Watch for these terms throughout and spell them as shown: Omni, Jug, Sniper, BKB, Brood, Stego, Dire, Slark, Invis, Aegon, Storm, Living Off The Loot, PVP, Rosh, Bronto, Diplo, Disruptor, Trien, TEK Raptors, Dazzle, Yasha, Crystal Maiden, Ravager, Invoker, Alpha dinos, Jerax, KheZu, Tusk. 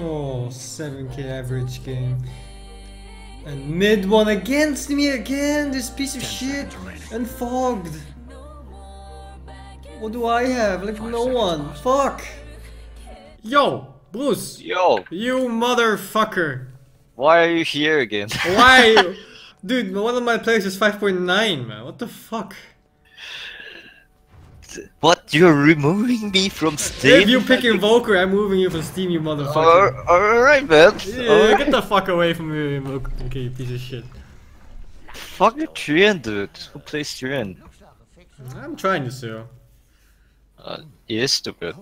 Oh, 7k average game. And mid one against me again, this piece of shit. And fogged. What do I have? Like no one. Fuck. Yo, Bruce. Yo. You motherfucker. Why are you here again? Why? Dude, one of my plays is 5.9, man. What the fuck? What? You're removing me from Steam? If you pick Invoker, I'm moving you from Steam, you motherfucker. Alright, man. Yeah, all right. Get the fuck away from me, Invoker. Okay, you piece of shit. Fuck Trien, dude. Who plays Trien? I'm trying to see. It is stupid.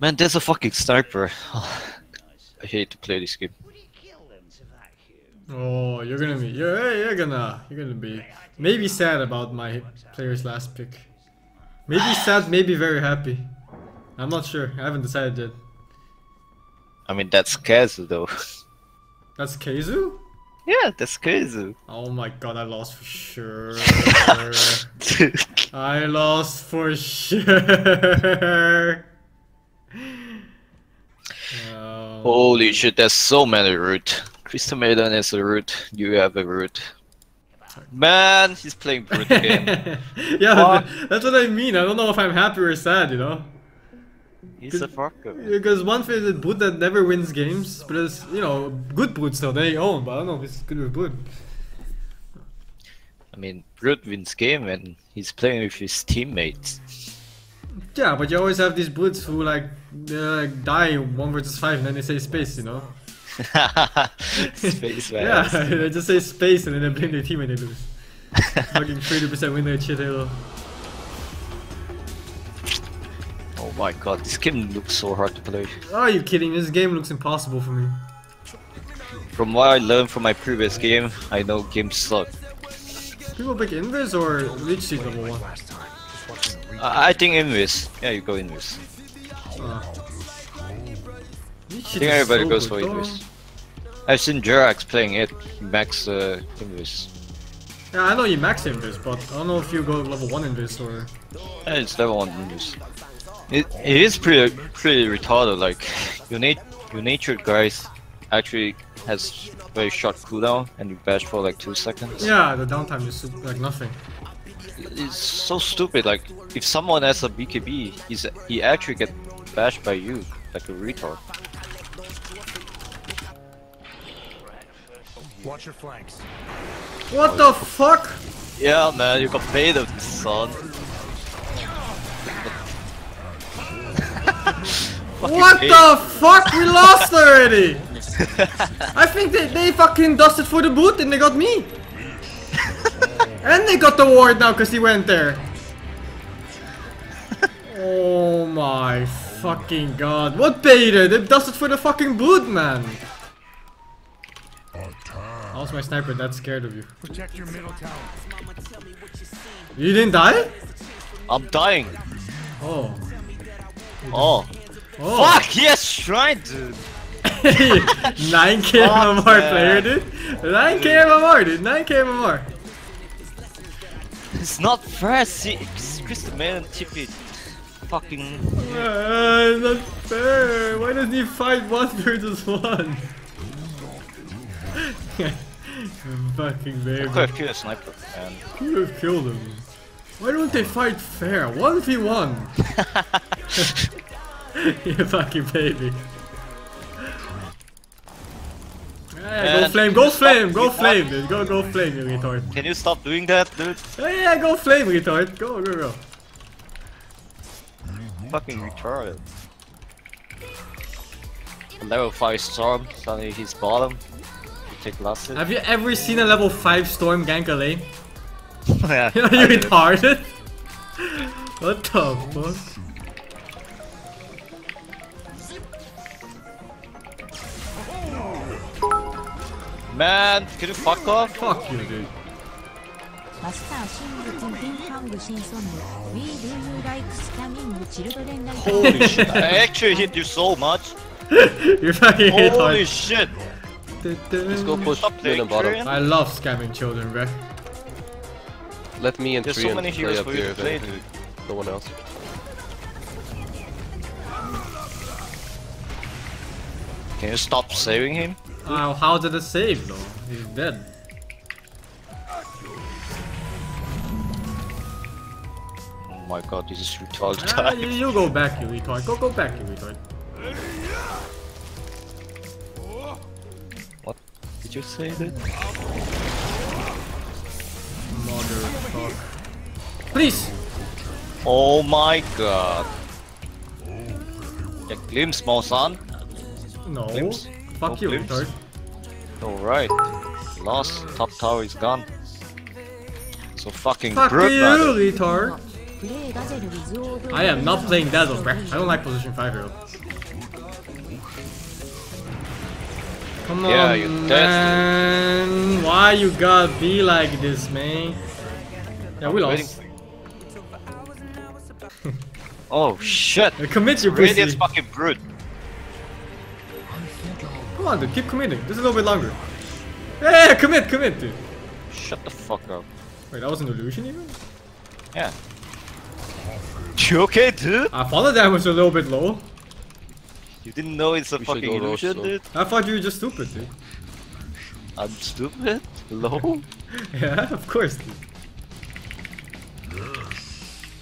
Man, there's a fucking sniper. I hate to play this game. Oh, you're gonna be maybe sad about my player's last pick. Maybe sad, maybe very happy. I'm not sure. I haven't decided yet. I mean, that's KheZu though. That's KheZu? Yeah, that's KheZu. Oh my god, I lost for sure. I lost for sure. Holy shit, there's so many root. Crystal Maiden is a root, you have a root. Man, he's playing Brood again. Yeah, that's what I mean. I don't know if I'm happy or sad, you know? He's a fucker. Because one thing is Brood that never wins games, but it's, you know, good Brood still, they own, but I don't know if it's good with Brood. I mean, Brood wins game and he's playing with his teammates. Yeah, but you always have these Broods who like die 1 versus 5 and then they say space, you know? Space, man. Yeah, they just say space and then they blame their team and they lose. Fucking 30% win rate shit, Halo. Oh my god, this game looks so hard to play. Are you kidding? This game looks impossible for me. From what I learned from my previous game, I know games suck. People pick Invis or Leech Seed number 1? I think Invis. Yeah, you go Invis. I think everybody goes for Invis. I've seen Jerax playing it, max Invis. Yeah, I know you max Invis, but I don't know if you go level 1 Invis or... Yeah, it's level 1 Invis. It is pretty retarded, like, your nature guys actually has very short cooldown and you bash for like 2 seconds. Yeah, the downtime is like nothing. It's so stupid, like, if someone has a BKB, he actually gets bashed by you, like a retard. Watch your flanks. What the fuck? Yeah, man, you got paid of this, son. What the fuck? We lost already! I think they fucking dusted for the boot and they got me. And they got the ward now because he went there. Oh my fucking god. What beta? They dusted for the fucking boot, man. How's my sniper that scared of you? Protect your middle tower. You didn't die? I'm dying. Oh. Oh. Oh. Fuck, he has Shrine, dude. 9k MMR player, dude. 9k MMR, dude. 9k MMR. It's not fair, see, Crystal Maiden TP fucking... it's not fair, why doesn't he fight 1 versus 1? Fucking baby. I could have killed a sniper, man. Could have killed him. Why don't they fight fair? 1v1! You fucking baby. Yeah, go flame, dude. Go flame, you retard. Can you stop doing that, dude? Yeah, go flame, retard. Go. Fucking retard. Level 5 Storm, suddenly he's bottom. You take losses. Have you ever seen a level 5 Storm gank a lane? Yeah, you retarded? What the fuck? Man, can you fuck off? Fuck you, dude. Holy shit, I actually hit you so much. You fucking hit hard. Holy shit. Let's go push up to the bottom. I love scamming children, bro. Let me and Trien play up there, no one else. Can you stop saving him? Oh, how did it save though? He's dead. Oh my god, this is retarded. You go back, you retard. Go back, you retard. What? Did you say that? Motherfuck. Please! Oh my god. Yeah, glimpse, my son. No. Glimpse. Fuck no you, retard. Alright. Lost. Top tower is gone. So fucking fuck Brood, you, brother. Retard. I am not playing Dazzle, bruh. I don't like position 5 here. Come on, yeah, man. Why you gotta be like this, man? Yeah, we lost. Oh shit! Commit your pussy. Radiant's fucking Brood. Come on, dude, keep committing. This is a little bit longer. Yeah, commit, dude. Shut the fuck up. Wait, that was an illusion, even? Yeah. You okay, dude? I thought the damage was a little bit low. You didn't know it's a fucking illusion, dude? I thought you were just stupid, dude. I'm stupid? Low? Yeah, of course, dude.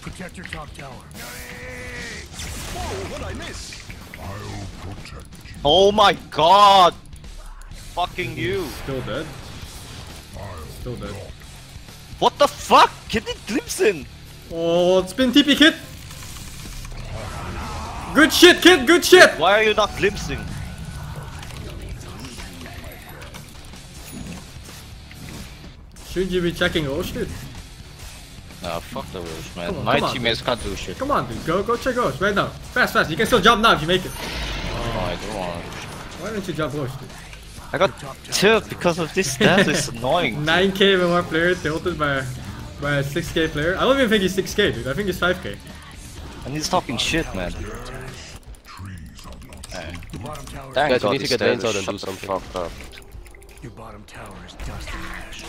Protect your top tower. Whoa, what I miss? I'll protect you. Oh my god! Fucking you. Still dead. Still dead. What the fuck? Get it glimpse in! Oh, spin TP, kid! Good shit, kid! Good shit! Why are you not glimpsing? Should you be checking Rosh, dude? Nah, fuck the Rosh, man. On, my teammates can't do shit. Come on, dude. Go check Rosh right now. Fast. You can still jump now if you make it. Oh, I don't want to. Why don't you jump Rosh, dude? I got tilted because of this death. It's annoying. 9k and one player tilted by a 6k player. I don't even think he's 6k, dude. I think he's 5k. And he's talking shit, man. Thank God, he's dead. Shut the fuck up. Your bottom tower is dust and ash.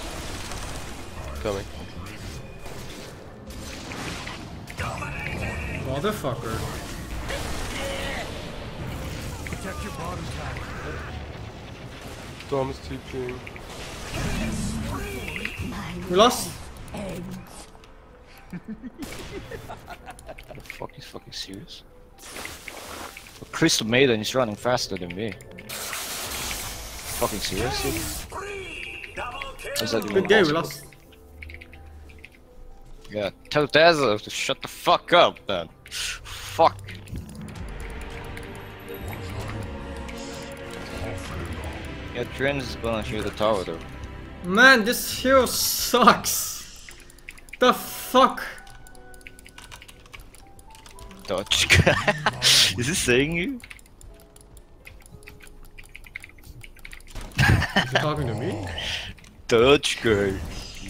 Coming. Motherfucker. Protect your bottom tower. Storm's teaching. We lost. The fuck is fucking serious? But Crystal Maiden is running faster than me. Fucking seriously? Is that good game, we lost. Yeah, tell Dazzle to shut the fuck up, man. Fuck. Yeah, Trien is gonna heal the tower though. Man, this hero sucks. The fuck? Dodge. Is this saying you? Is he talking to me? Dodge guy.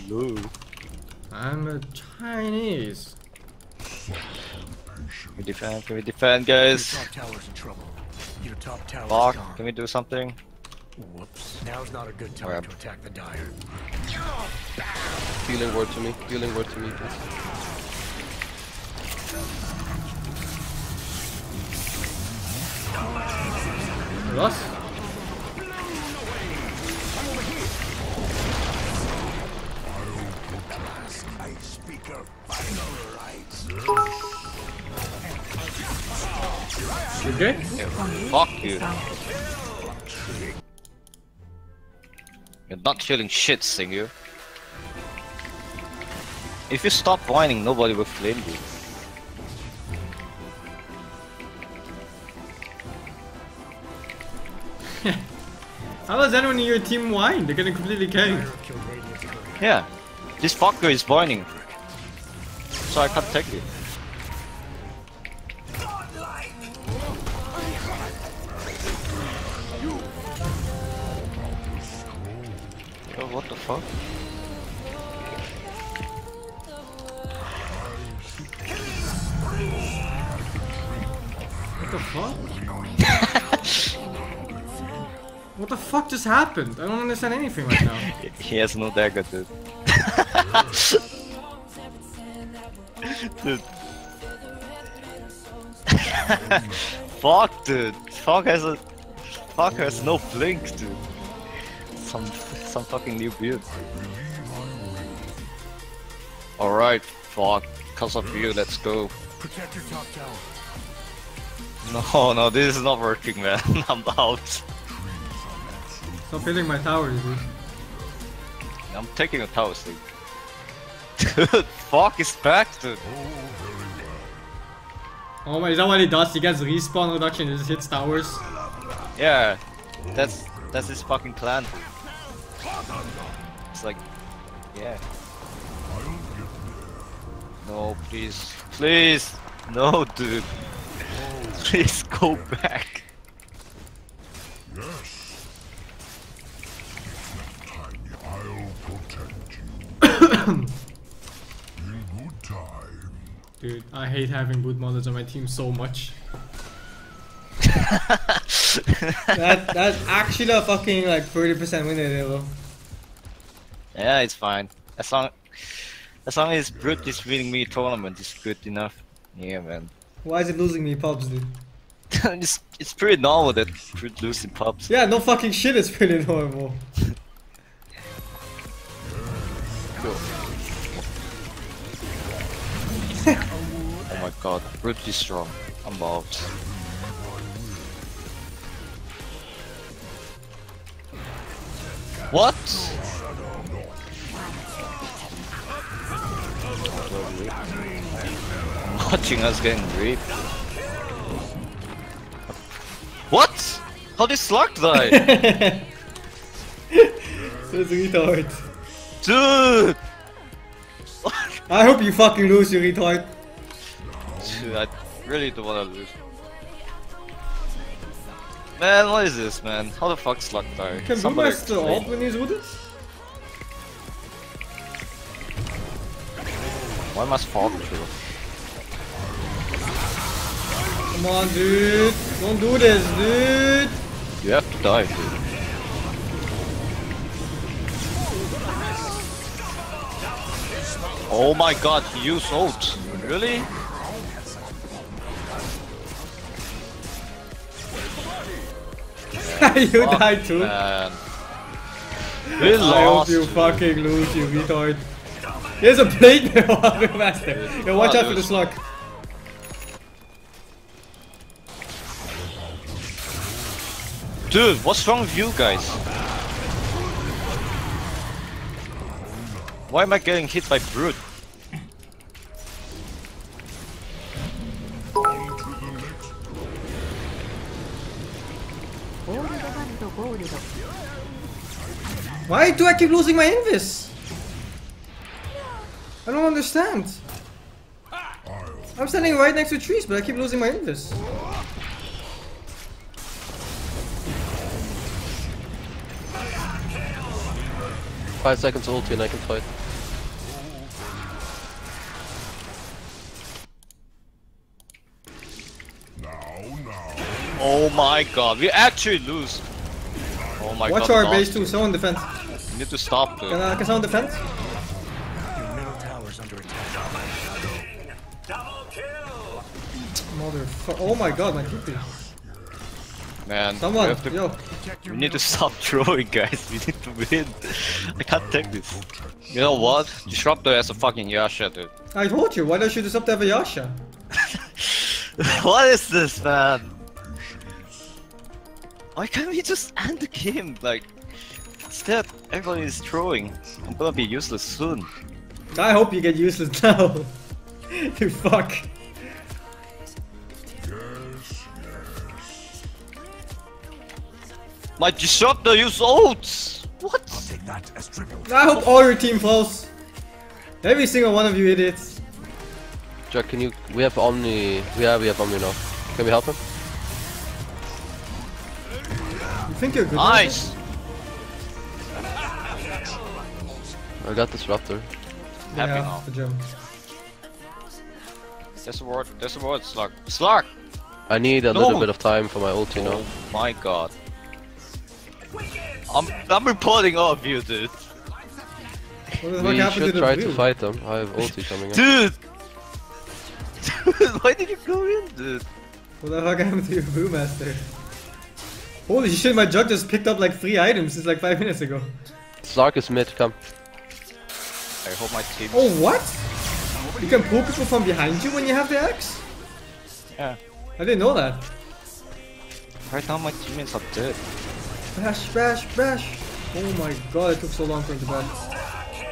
No. I'm a Chinese. Can we defend, guys? Your top tower's in trouble. Your top tower's gone. Can we do something? Whoops. Now's not a good time to attack the Dire. Healing word to me, please. Rosh? You okay? Yeah, fuck you. You're not killing shit, Singer. If you stop whining, nobody will flame you. How does anyone in your team whine? They're gonna completely kill you. Yeah, this fucker is whining. So I can't take it. Yo, what the fuck? What the fuck just happened? I don't understand anything right now. He has no dagger, dude. Dude. Fuck, dude. Fuck has a Parker has no blink, dude. Some fucking new build. Alright, fuck. Cause of you, let's go. Protect your top tower. No, this is not working, man. I'm out. Stop hitting my towers, dude. I'm taking a tower sleep. Dude, fuck is back, dude. Oh my, is that what he does? He gets respawn reduction and just hits towers? Yeah, that's his fucking plan. It's like, yeah. No, please. Please! No, dude. Please go back. Yes. I'll protect you. In good time. Dude, I hate having good modders on my team so much. That's actually a fucking like 30% win rate though. Yeah, it's fine. As long as Brood is winning me tournament is good enough. Yeah, man. Why is it losing me pubs, dude? it's pretty normal that Brood losing pubs. Yeah, no fucking shit, it's pretty normal. Cool. Oh my god, Brood is strong. I'm out. What? Watching us getting raped. What? How did Slark die? That's retard. Dude! I hope you fucking lose, you retard. Dude, I really don't wanna lose. Man, what is this, man? How the fuck Slark died? Can Boomer still ult when he's with us? Why must fall through? Come on, dude! Don't do this, dude! You have to die, dude. Oh my god, he used ult! Really? You died too? Man. We lost. I hope you fucking lose, you retard. There's a plate there, master. Yo, watch out for the slug. Dude, what's wrong with you guys? Why am I getting hit by Brood? Why do I keep losing my Invis? I don't understand. I'm standing right next to trees, but I keep losing my Invis. Five seconds ulti and I can fight. No. Oh my god, we actually lose. Oh my god. Watch our base too, someone defend. You need to stop, dude. Can someone defend? Your middle tower's under attack. Double kill! Motherfucker. Oh my god, my TP. Man, someone, we have to, yo. We need to stop throwing, guys. We need to win. I can't take this. You know what? Disruptor has a fucking Yasha, dude. I told you, why don't you Disruptor have a Yasha? What is this, man? Why can't we just end the game? Like, instead, everybody is throwing. I'm gonna be useless soon. I hope you get useless now. You fuck. My Disruptor use ults! What? I'll take that as trivial. I hope all your team falls. Every single one of you idiots. Jug, can you... We have Omni... Yeah, we have Omni now. Can we help him? You think you're good? Nice! I got Disruptor. Yeah, happy now. The gym. There's a ward, Slark. Slark! I need a little bit of time for my ulti now. Oh my god. I'm reporting all of you, dude. We should try to fight them. I have ulti coming up. Dude! Why did you go in, dude? What the fuck happened to your Brewmaster? Holy shit, my Jug just picked up like 3 items since like 5 minutes ago. Slark is mid, come. I hope my team... Oh, what? You can pull people from behind you when you have the axe? Yeah. I didn't know that. Right now my teammates are dead. Bash, bash, bash! Oh my god, it took so long for him to bash.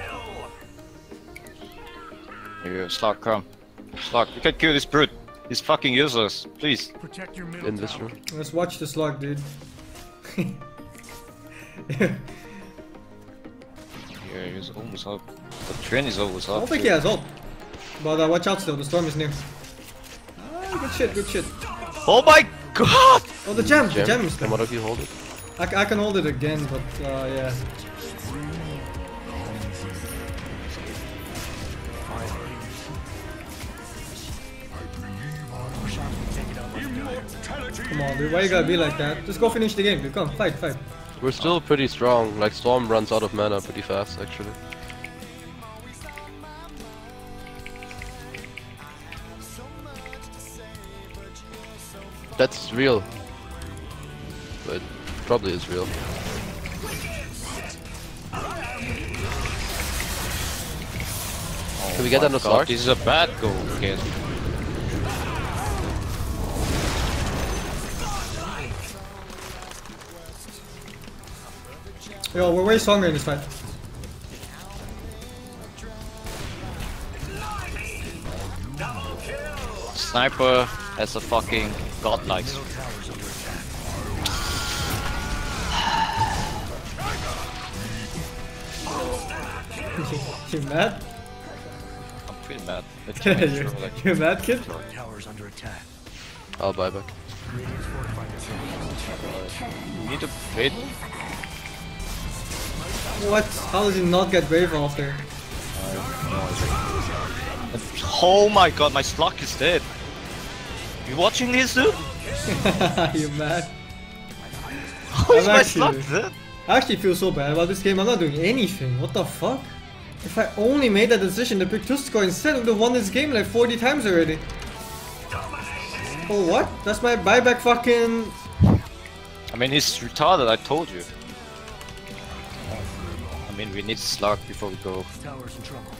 Here you go, Slark, come. Slark, you can kill this brute. He's fucking useless, please. Protect your middle in this room. Let's watch the Slark, dude. Yeah, he's almost up. The Trien is almost up. I don't think he has ult. But watch out still, the Storm is near. Ah, good shit, good shit. Oh my god! Oh, the gem, the gem is there. What if you hold it? I can hold it again, but yeah. Come on, dude, why you gotta be like that? Just go finish the game, dude, come, fight, fight. We're still pretty strong, like Storm runs out of mana pretty fast, actually. That's real. But probably is real. Oh, can we get another Slark? This is a bad goal, again. Yo, we're way stronger in this fight. Sniper has a fucking godlike. You mad? I'm pretty mad. You mad, kid? I'll buy back. You need to wait. What? How does he not get wave off there? Oh my god, my Slark is dead. You watching this, dude? You mad? How is my Slark dead? I actually feel so bad about this game. I'm not doing anything. What the fuck? If I only made that decision to pick Tusk instead, I would have won this game like 40 times already. Oh what? That's my buyback fucking... I mean, he's retarded, I told you. I mean, we need Slark before we go. Tower's in trouble.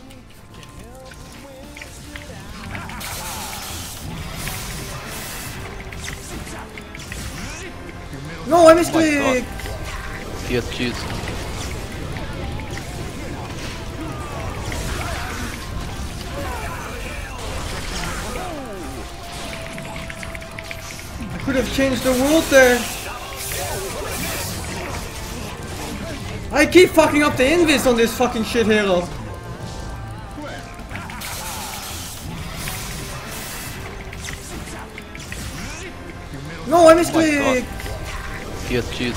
No, I missed it! He has Q's. I could have changed the world there! I keep fucking up the Invis on this fucking shit hero. No, I missed it. He has cheese.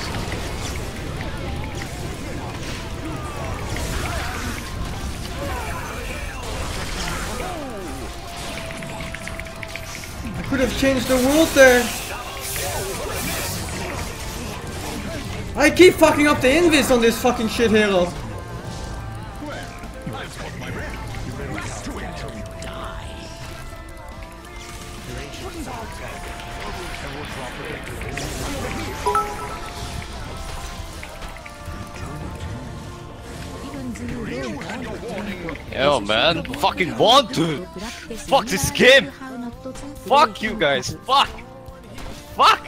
I could have changed the world there. I keep fucking up the Invis on this fucking shit hero. Yo man, fucking want to. Fuck this game. Fuck you guys. Fuck. Fuck.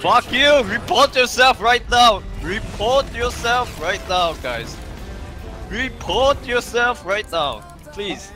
Fuck you! Report yourself right now! Report yourself right now, guys! Report yourself right now, please!